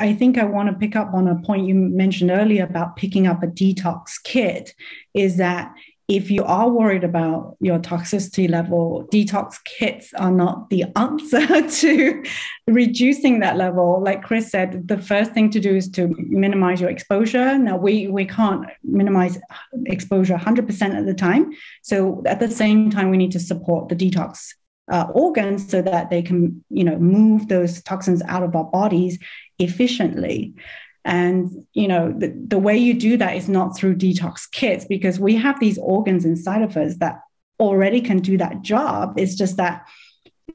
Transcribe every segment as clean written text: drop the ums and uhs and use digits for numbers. I think I want to pick up on a point you mentioned earlier about picking up a detox kit, is that if you are worried about your toxicity level, detox kits are not the answer to reducing that level. Like Chris said, the first thing to do is to minimize your exposure. Now, we can't minimize exposure 100% at the time. So at the same time, we need to support the detox organs so that they can, move those toxins out of our bodies efficiently. And, the way you do that is not through detox kits, because we have these organs inside of us that already can do that job. It's just that,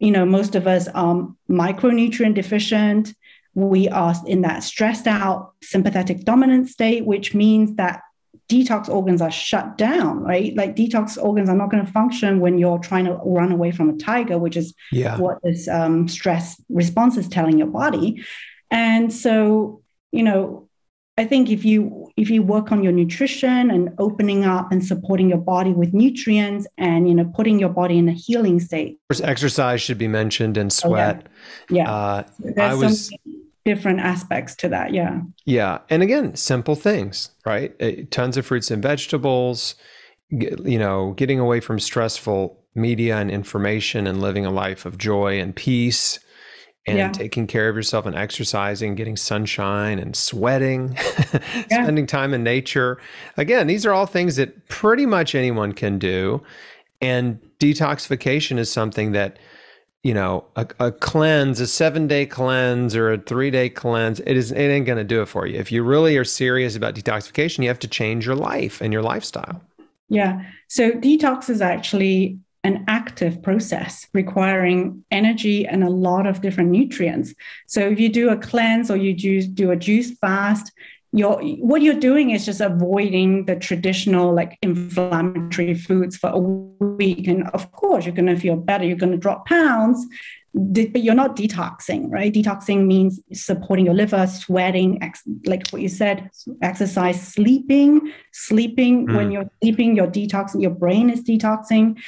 most of us are micronutrient deficient. We are in that stressed out sympathetic dominant state, which means that detox organs are shut down, right? Like detox organs are not going to function when you're trying to run away from a tiger, which is what this stress response is telling your body. And so, I think if you work on your nutrition and opening up and supporting your body with nutrients and, putting your body in a healing state. Of course, exercise should be mentioned, and sweat. There's so many different aspects to that. Yeah. And again, simple things, right? Tons of fruits and vegetables, getting away from stressful media and information and living a life of joy and peace. And taking care of yourself and exercising, getting sunshine and sweating, spending time in nature. Again, these are all things that pretty much anyone can do. And detoxification is something that, a cleanse, a 7-day cleanse or a 3-day cleanse, it ain't going to do it for you. If you really are serious about detoxification, you have to change your life and your lifestyle. Yeah. So detox is actually an active process requiring energy and a lot of different nutrients. So if you do a cleanse or you do a juice fast, what you're doing is just avoiding the traditional inflammatory foods for a week. And of course, you're going to feel better. You're going to drop pounds, but you're not detoxing, right? Detoxing means supporting your liver, sweating, like what you said, exercise, sleeping. When you're sleeping, you're detoxing, your brain is detoxing.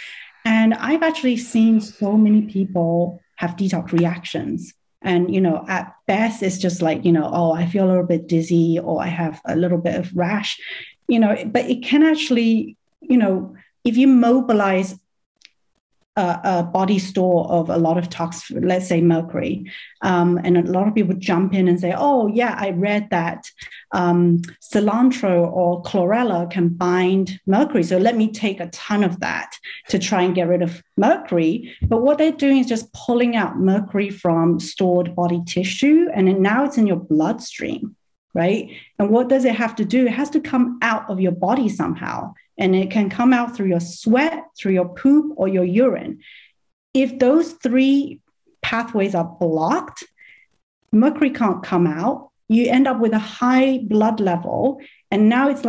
And I've actually seen so many people have detox reactions. And, at best, it's just I feel a little bit dizzy, or I have a little bit of rash, but it can actually, if you mobilize a body store of a lot of toxins, let's say mercury. And a lot of people jump in and say, oh yeah, I read that cilantro or chlorella can bind mercury, so let me take a ton of that to try and get rid of mercury. But what they're doing is just pulling out mercury from stored body tissue, and now it's in your bloodstream, right? And what does it have to do? It has to come out of your body somehow. And it can come out through your sweat, through your poop, or your urine. If those three pathways are blocked, mercury can't come out. You end up with a high blood level. And now it's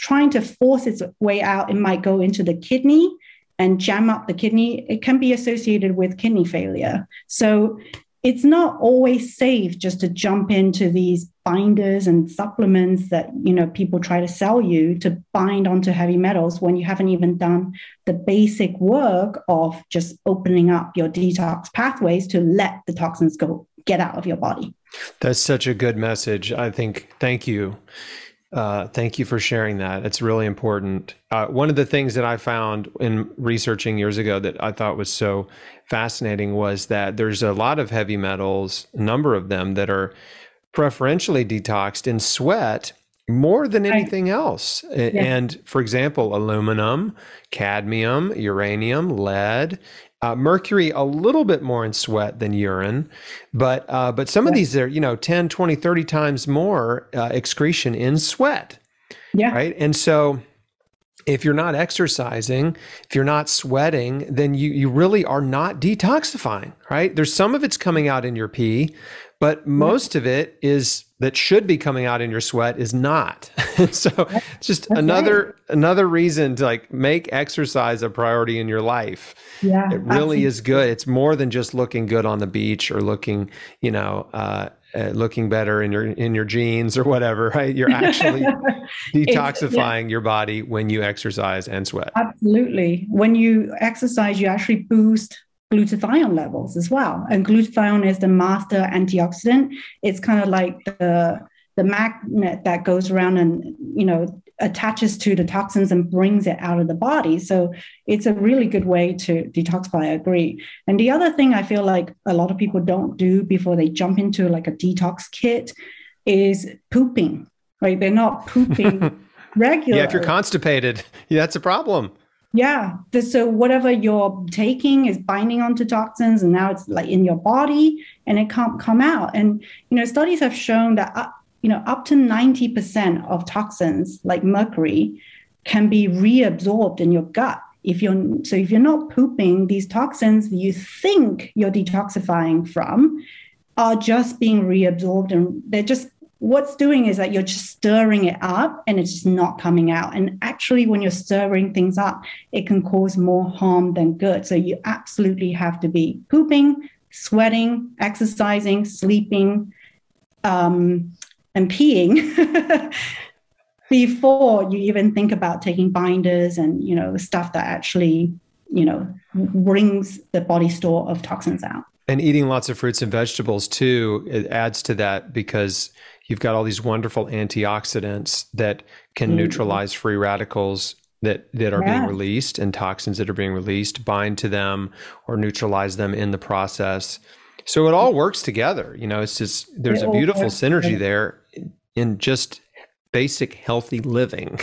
trying to force its way out. It might go into the kidney and jam up the kidney. It can be associated with kidney failure. So it's not always safe just to jump into these binders and supplements that, people try to sell you to bind onto heavy metals when you haven't even done the basic work of just opening up your detox pathways to let the toxins get out of your body. That's such a good message. I think, thank you. Thank you for sharing that. It's really important. One of the things that I found in researching years ago that I thought was so fascinating was that there's a lot of heavy metals, a number of them that are preferentially detoxed in sweat more than anything else. Yeah. And for example, aluminum, cadmium, uranium, lead, mercury, a little bit more in sweat than urine, but some of these are, 10, 20, 30 times more excretion in sweat. Yeah. Right. And so if you're not exercising, if you're not sweating, then you really are not detoxifying, right? There's some of it's coming out in your pee, but most of it that should be coming out in your sweat is not. So it's just another reason to make exercise a priority in your life. Yeah, it really is good. It's more than just looking good on the beach or looking, looking better in your jeans or whatever, right? You're actually detoxifying your body when you exercise and sweat. Absolutely. When you exercise, you actually boost glutathione levels as well. And glutathione is the master antioxidant. It's kind of like the magnet that goes around and, you know, attaches to the toxins and brings it out of the body. So it's a really good way to detoxify, I agree. And the other thing I feel like a lot of people don't do before they jump into like a detox kit is pooping, right? They're not pooping regularly. Yeah, if you're constipated, that's a problem. Yeah. So whatever you're taking is binding onto toxins, and now it's like in your body and it can't come out. And, you know, studies have shown that up to 90% of toxins like mercury can be reabsorbed in your gut. If you're not pooping, these toxins you think you're detoxifying from are just being reabsorbed, and they're just, what's doing is that you're just stirring it up and it's just not coming out. And actually when you're stirring things up, it can cause more harm than good. So you absolutely have to be pooping, sweating, exercising, sleeping, and peeing before you even think about taking binders and, you know, stuff that actually, you know, brings the body store of toxins out. And eating lots of fruits and vegetables too, it adds to that, because you've got all these wonderful antioxidants that can neutralize free radicals that are being released, and toxins that are being released, bind to them or neutralize them in the process. So it all works together. You know, it's just, there's a beautiful synergy there in just basic healthy living.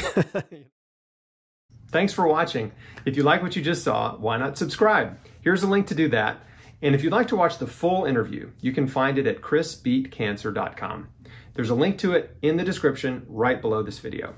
Thanks for watching. If you like what you just saw, why not subscribe? Here's a link to do that. And if you'd like to watch the full interview, you can find it at chrisbeatcancer.com. There's a link to it in the description right below this video.